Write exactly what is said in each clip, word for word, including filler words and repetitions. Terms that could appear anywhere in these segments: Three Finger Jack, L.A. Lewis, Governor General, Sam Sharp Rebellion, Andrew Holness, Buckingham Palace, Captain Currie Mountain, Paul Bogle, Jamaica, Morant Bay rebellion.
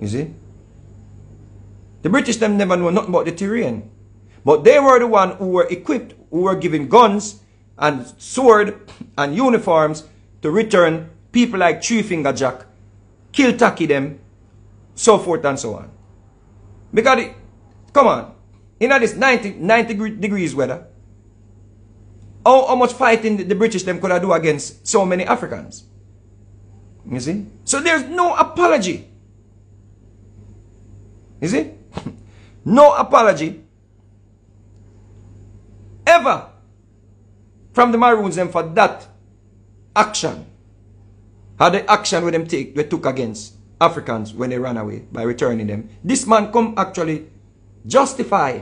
You see? The British them never know nothing about the Tyrian. But they were the one who were equipped, who were given guns and sword and uniforms to return people like Three Finger Jack, kill Taki them, so forth and so on. Because, it, come on, you know this ninety, ninety degrees weather, how, how much fighting the British them could have do against so many Africans? You see? So there's no apology. You see? No apology ever from the Maroons them for that action. How the action with them take they took against Africans when they ran away by returning them. This man come actually justify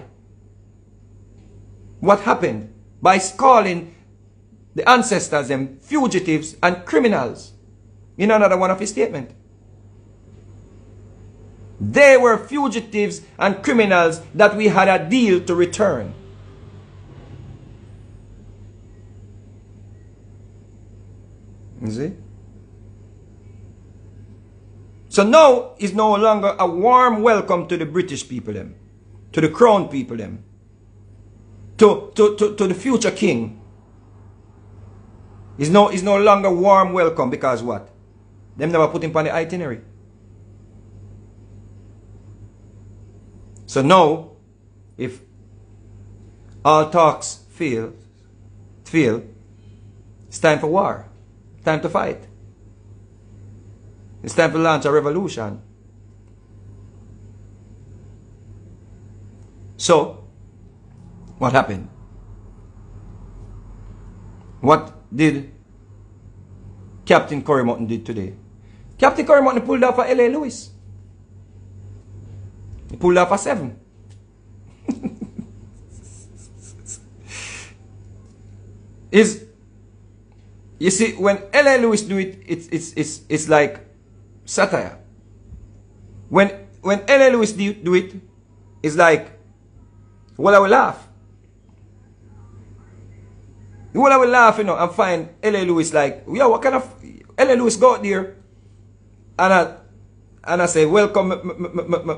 what happened by calling the ancestors them fugitives and criminals. In another one of his statements. They were fugitives and criminals that we had a deal to return. You see? So now is no longer a warm welcome to the British people them, to the crown people them, to, to, to, to the future king. It's no, it's no longer warm welcome because what? Them never put him on the itinerary. So now, if all talks fail, fail, it's time for war. Time to fight. It's time to launch a revolution. So, what happened? What did Captain Currie Mountain did today? Captain Currie Mountain pulled off a L A Lewis. He pulled off a seven. Is you see when L A Lewis do it, it's it's it's it's like satire. When when L A Lewis do, do it, it's like, well, I will laugh. Well, I will laugh, you know, and find L A Lewis like, yeah, what kind of L A Lewis go out there, and I. And I say, welcome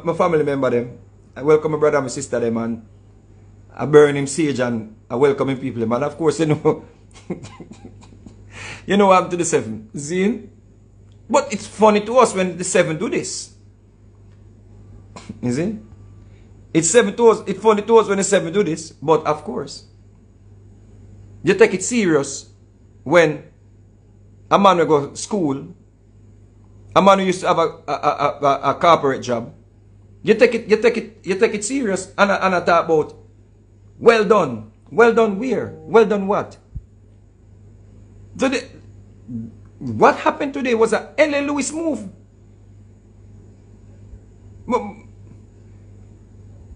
my family member them. I welcome my brother and my sister them. And I burn him siege and I welcome him people them. And of course, you know, you know I'm to the seven. See? But it's funny to us when the seven do this. You see? It's seven to us. It's funny to us when the seven do this. But of course, you take it serious when a man will go to school. A man who used to have a, a, a, a, a corporate job, you take it, you take it, you take it serious, and I, and I talk about, well done, well done where, well done what? So the, what happened today was a L A Lewis move.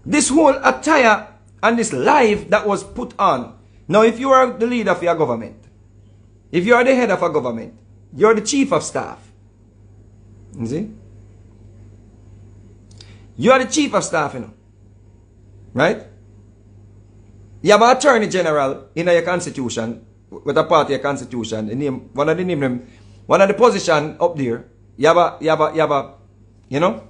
This whole attire and this life that was put on. Now, if you are the leader of your government, if you are the head of a government, you are the chief of staff. You see? You are the chief of staff, you know. Right? You have an attorney general in your constitution, with a part of your constitution, the name, one of the name, one of the position up there, you have a, you have a, you have a, you know,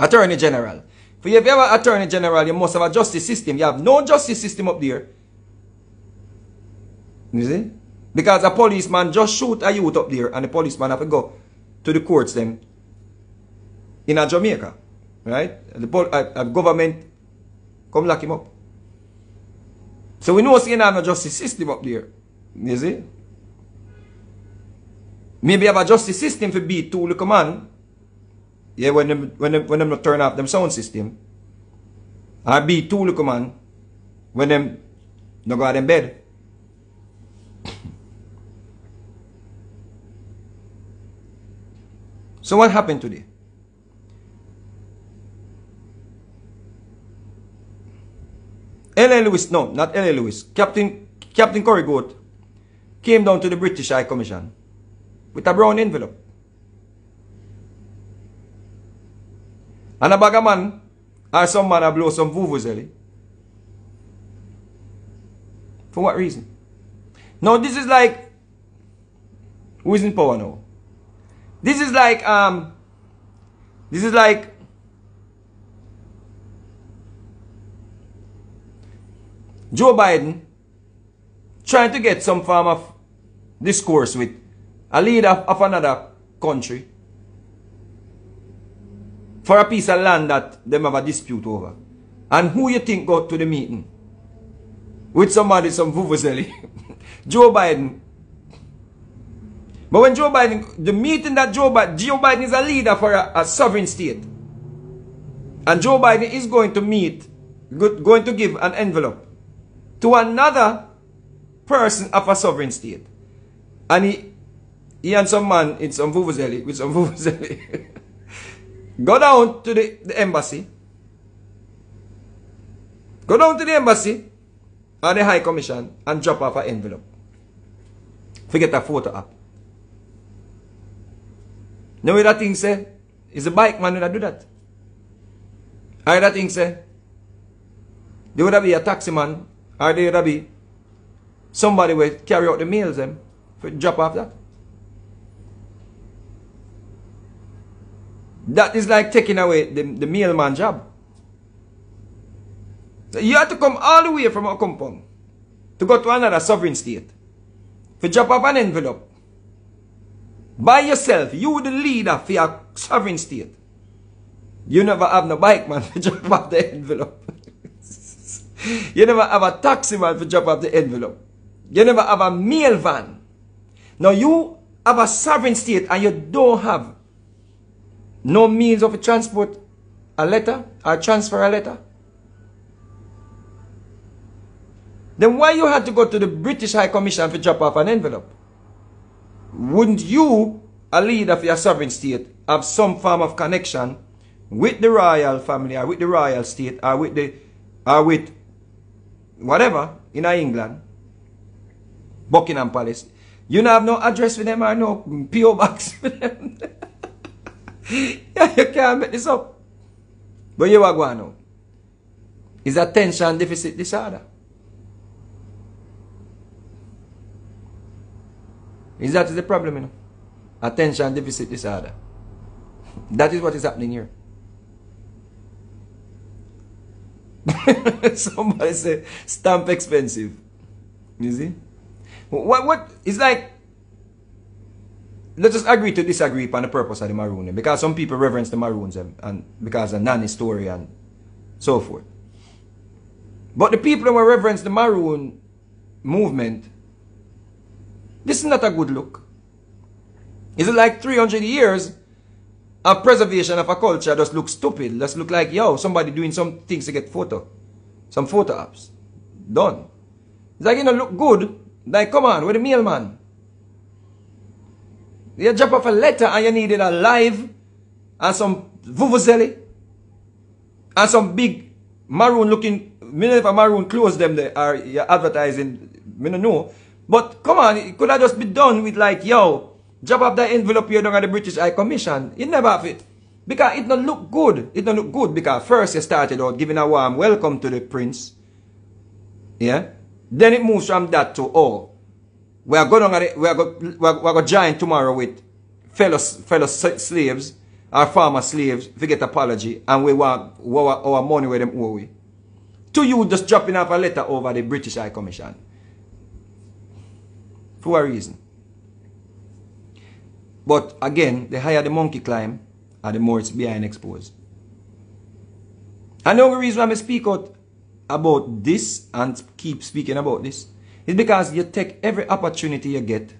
attorney general. For if you have an attorney general, you must have a justice system. You have no justice system up there. You see? Because a policeman just shoot a youth up there, and the policeman have to go to the courts then in a Jamaica, right? The a, a government come lock him up. So we know see you have a justice system up there. You see? Maybe have a justice system for beat two little man. Yeah, when them when them when them not turn off them sound system. Or beat two little man when them not go out in bed. So what happened today? L A. Lewis, no, not L A. Lewis. Captain Captain Currie Goat came down to the British High Commission with a brown envelope. And a bag of man, or some man a blow some vuvuzela. For what reason? Now this is like, who is in power now? This is like um, This is like, Joe Biden trying to get some form of discourse with a leader of another country for a piece of land that them have a dispute over. And who you think go to the meeting? With somebody, some vuvuzeli. Joe Biden. But when Joe Biden, the meeting that Joe Biden, Joe Biden is a leader for a, a sovereign state. And Joe Biden is going to meet, going to give an envelope to another person of a sovereign state. And he, he and some man in some vuvuzeli, with some vuvuzeli, go down to the, the embassy. Go down to the embassy and the High Commission and drop off an envelope. Forget a photo app. Now what that thing say? Is a bike man that do that? Or that thing say? They would have be a taxi man, or they would have be somebody will carry out the mails them for drop off that. That is like taking away the, the mailman job. So you have to come all the way from our compound to go to another sovereign state to drop off an envelope. By yourself, you the leader for your sovereign state. You never have no bike man to drop off the envelope. You never have a taxi man to drop off the envelope. You never have a mail van. Now you have a sovereign state and you don't have no means of transport a letter or transfer a letter. Then why you had to go to the British High Commission to drop off an envelope? Wouldn't you, a leader of your sovereign state, have some form of connection with the royal family or with the royal state or with the or with whatever in England, Buckingham Palace? You don't have no address for them or no P O box for them. Yeah, you can't make this up. But you are going now. It's attention deficit disorder. Is that the problem, you know? Attention deficit disorder. That is what is happening here. Somebody say stamp expensive. You see? What what it's like, let's just agree to disagree upon the purpose of the maroon, because some people reverence the maroons and, and because of nanny story and so forth. But the people who reverence the maroon movement, this is not a good look. Is it like three hundred years of preservation of a culture just looks stupid? Just look like, yo, somebody doing some things to get photo. Some photo apps. Done. It's like, you know, look good. Like, come on, with the mailman. You drop off a letter and you need it alive and some vuvuzeli and some big maroon looking, million for maroon clothes them there are advertising, I don't know. But come on, it could have just been done with like, yo, drop up that envelope here down at the British High Commission. You never have it. Because it don't look good. It don't look good because first you started out giving a warm welcome to the prince. Yeah? Then it moves from that to, oh, we are going to, we are going, we are going to join tomorrow with fellow, fellow slaves, our former slaves, we get apology, and we want our, our money where them owe we. To you just dropping off a letter over the British High Commission. For a reason. But again, the higher the monkey climb, and the more it's behind exposed. And the only reason why I speak out about this and keep speaking about this is because you take every opportunity you get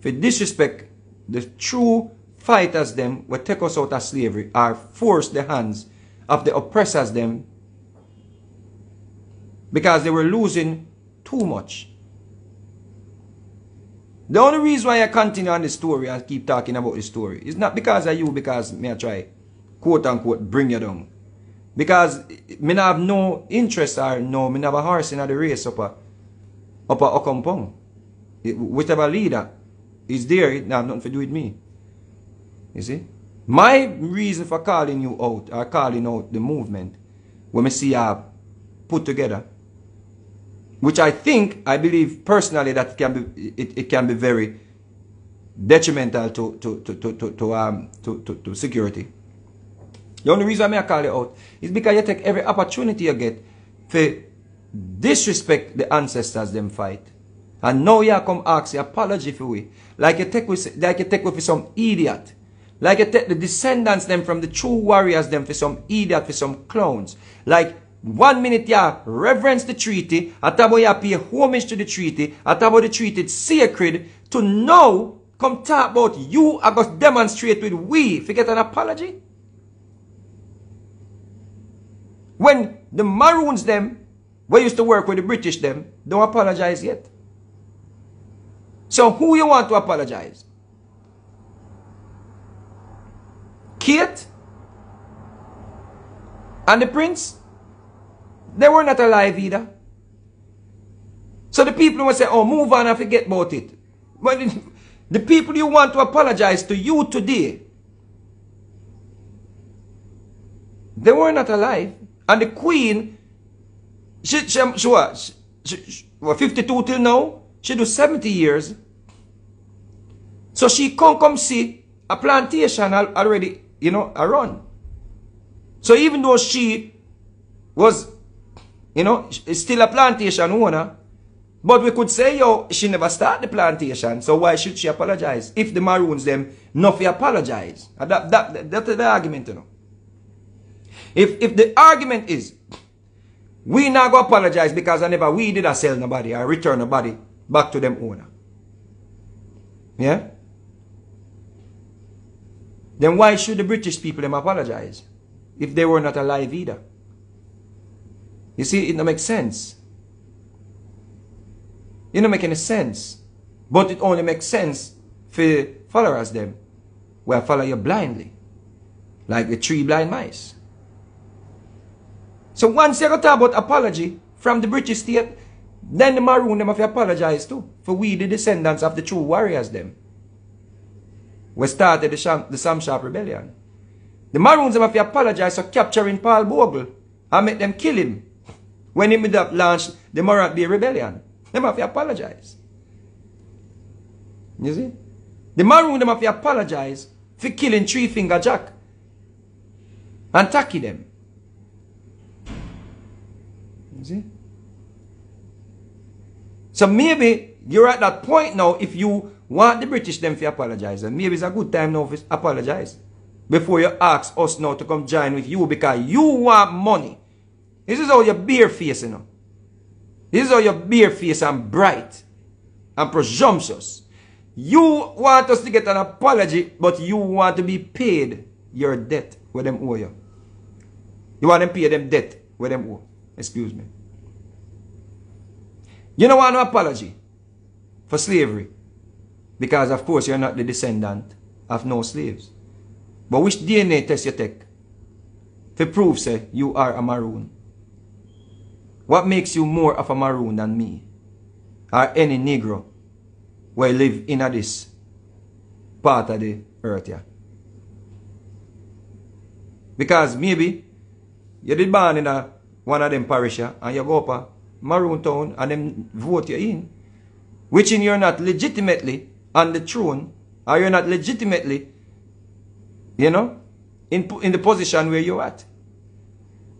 for disrespect the true fighters them will take us out of slavery or force the hands of the oppressors them because they were losing too much. The only reason why I continue on the story and keep talking about the story is not because of you, because me I try, quote unquote, bring you down. Because me I have no interest or no, me I have a horse in the race up a, up a Okompong. Whatever leader is there, it have nothing to do with me. You see? My reason for calling you out or calling out the movement when I see you put together, which I think, I believe personally that it can be, it, it can be very detrimental to, to, to, to, to, um, to, to, to security The only reason I call you out is because you take every opportunity you get to disrespect the ancestors them fight. And now you come ask the apology for we. Like you take with like you take with some idiot. Like you take the descendants them from the true warriors them for some idiot, for some clowns. Like one minute you reverence the treaty, and tabo you pay homage to the treaty, and tabo the treaty is sacred, to now come talk about you I got demonstrate with we to get an apology. When the Maroons them, we used to work with the British them, don't apologize yet. So who you want to apologize? Kate and the prince, they were not alive either. So the people will say, oh, move on and forget about it. But the people you want to apologize to you today, they were not alive. And the queen, she, she, she was she, she, well, fifty-two till now. She do seventy years. So she can't come see a plantation already, you know, around. So even though she was, you know, still a plantation owner, but we could say, yo, she never started the plantation, so why should she apologize? If the Maroons them, no, they apologize. That, that, that's the argument, you know. If, if the argument is, we not go apologize because I never, we did a sell nobody or return nobody back to them owner. Yeah? Then why should the British people them apologize if they were not alive either? You see, it don't make sense. It don't make any sense. But it only makes sense for followers them where follow you blindly. Like the three blind mice. So once you talk about apology from the British state, then the Maroon them have to apologize too. For we, the descendants of the true warriors them. We started the, Sham, the Sam Sharp Rebellion. The Maroons them have to apologize for capturing Paul Bogle and make them kill him when he made up launch the Morant Bay rebellion. Them have to apologize. You see? The Maroon them have to apologize for killing Three Finger Jack and tacky them. You see? So maybe you're at that point now, if you want the British them to apologize, and maybe it's a good time now to apologize before you ask us now to come join with you because you want money. This is how you're barefaced, you know. This is how you're barefaced and bright and presumptuous. You want us to get an apology, but you want to be paid your debt where them owe you. You want them to pay them debt where them owe. Excuse me. You don't want no apology for slavery because, of course, you're not the descendant of no slaves. But which D N A test you take to prove, say, you are a Maroon? What makes you more of a Maroon than me or any Negro where you live in this part of the earth here? Because maybe you did born in a, one of them parish here, and you go up a Maroon town and them vote you in, which in you're not legitimately on the throne, or you're not legitimately, you know, in, in the position where you're at.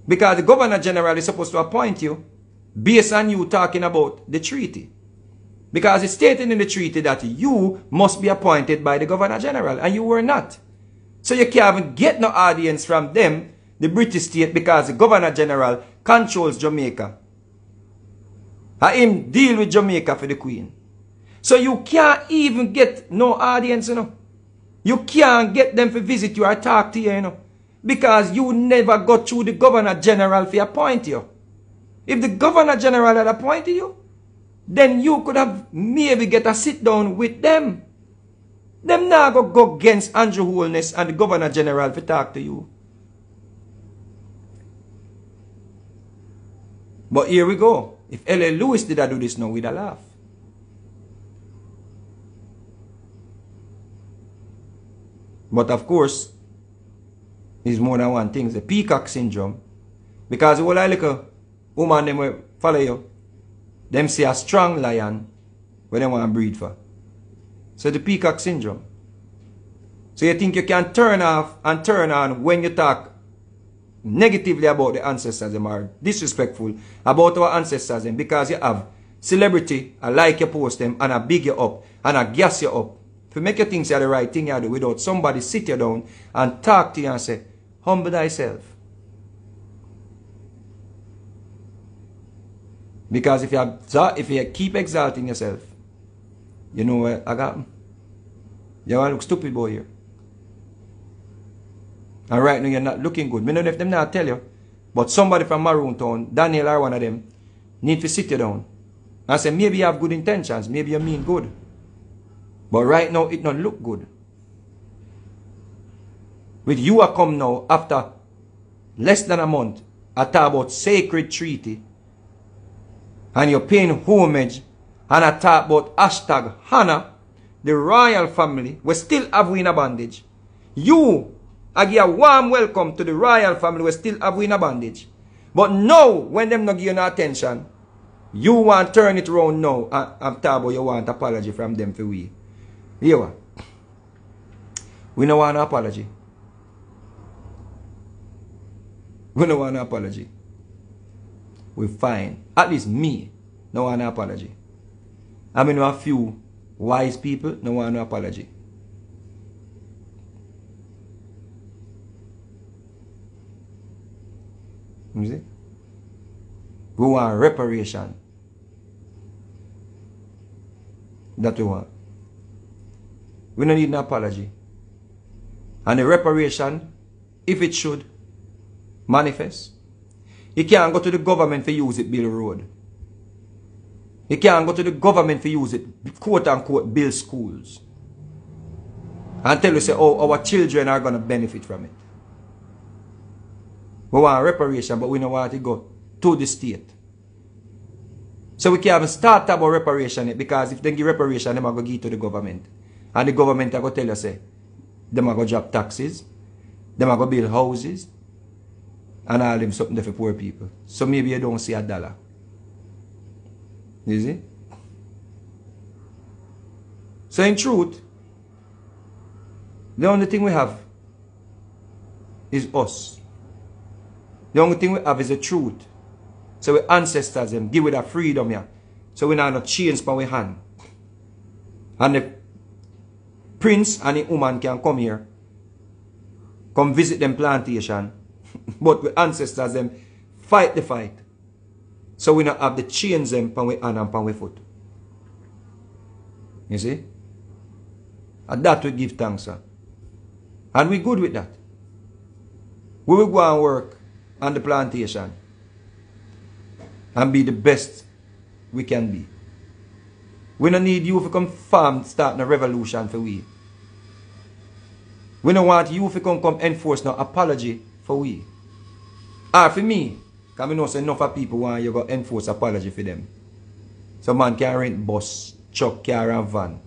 Because the Governor General is supposed to appoint you based on you talking about the treaty. Because it's stated in the treaty that you must be appointed by the Governor General, and you were not. So you can't even get no audience from them, the British state, because the Governor General controls Jamaica. And him deal with Jamaica for the Queen. So you can't even get no audience, you know. You can't get them to visit you or talk to you, you know. Because you never got through the Governor General to appoint you. If the Governor General had appointed you, then you could have maybe get a sit down with them. Them now go go against Andrew Holness and the Governor General to talk to you. But here we go. If L A Lewis did I do this now, we'd a laugh. But of course, there's more than one thing. The peacock syndrome. Because the whole little woman them will follow you, them see a strong lion where they want to breed for. So the peacock syndrome. So you think you can turn off and turn on when you talk negatively about the ancestors them or disrespectful about our ancestors them because you have celebrity, I like you post them and I big you up and I gas you up. If you make your things are the right thing you do without somebody sit you down and talk to you and say, humble thyself. Because if you, if you keep exalting yourself, you know what I got? You want to look stupid boy here. And right now you're not looking good. I don't know if them not tell you, but somebody from Maroon Town, Daniel or one of them, need to sit you down. And say, maybe you have good intentions, maybe you mean good. But right now it not look good. With you a come now, after less than a month, I talk about sacred treaty. And you're paying homage. And I talk about hashtag Hannah, the royal family, we still have we in a bondage. You, I give a warm welcome to the royal family, we still have we in a bondage. But now, when them not give you no attention, you want turn it around now. And, and talk about you want apology from them for we. You know what? We don't want an apology. We don't want an apology. We find, at least me, no one apology. I mean, a few wise people, no one apology. You see? We want reparation. That we want. We don't need an apology. And the reparation, if it should manifest, you can't go to the government for use it, build a road. You can't go to the government for use it, quote unquote, build schools. And tell you, say, oh, our children are going to benefit from it. We want reparation, but we don't want to go to the state. So we can't even start about reparation because if they give reparation, they're going to give it to the government. And the government are going to tell you, say, they're going to drop taxes, they're going to build houses, and all them something for poor people. So maybe you don't see a dollar. You see? So in truth, the only thing we have is us. The only thing we have is the truth. So we ancestors them give with our freedom here. So we now not change by we hand. And the prince and the woman can come here, come visit them plantation. But we ancestors them fight the fight. So we not have the chains them pan we hand and pan we foot. You see? And that we give thanks sir. And we good with that. We will go and work on the plantation and be the best we can be. We don't need you to come farm starting a revolution for we. We don't want you to come come enforce no apology. For we. Ah, for me. Because I know enough of people want you to enforce apology for them. So man can rent bus, truck, car and van.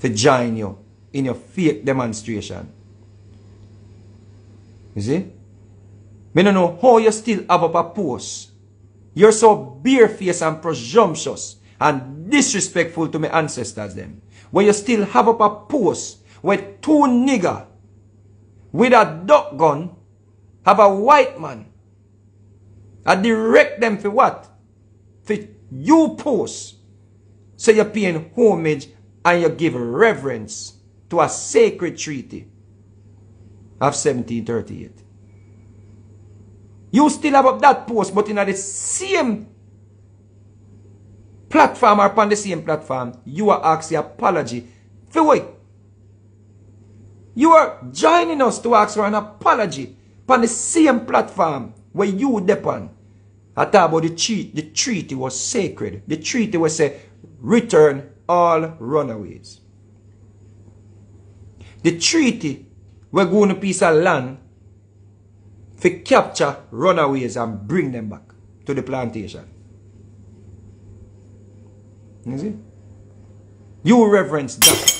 To join you in your fake demonstration. You see? I don't know how you still have up a post. You're so barefaced and presumptuous and disrespectful to my ancestors them. Where you still have up a post with two nigger with a duck gun, have a white man. I direct them for what? For you post. So you're paying homage and you give reverence to a sacred treaty of seventeen thirty-eight. You still have up that post, but in the same platform or upon the same platform, you are asking apology for what? You are joining us to ask for an apology on the same platform where you depend. I talk about the treaty. The treaty was sacred. The treaty was say, return all runaways. The treaty we're going to piece of land to capture runaways and bring them back to the plantation. You see? You reverence that.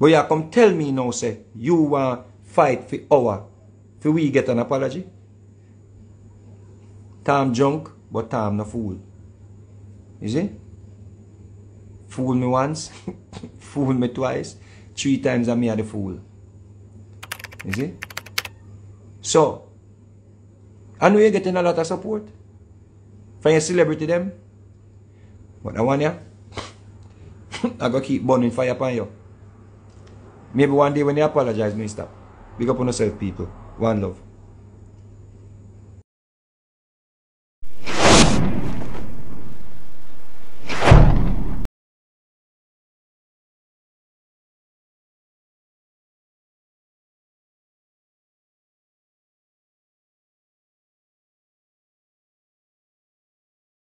But you come tell me now, say, you want uh, fight for our, for we get an apology? Time junk, but time no fool. You see? Fool me once, fool me twice, three times I me a the fool. You see? So, I know you're getting a lot of support from your celebrity them. But I want you, I go keep burning fire upon you. Maybe one day when you apologize, me stop. Big up on yourself, people. One love.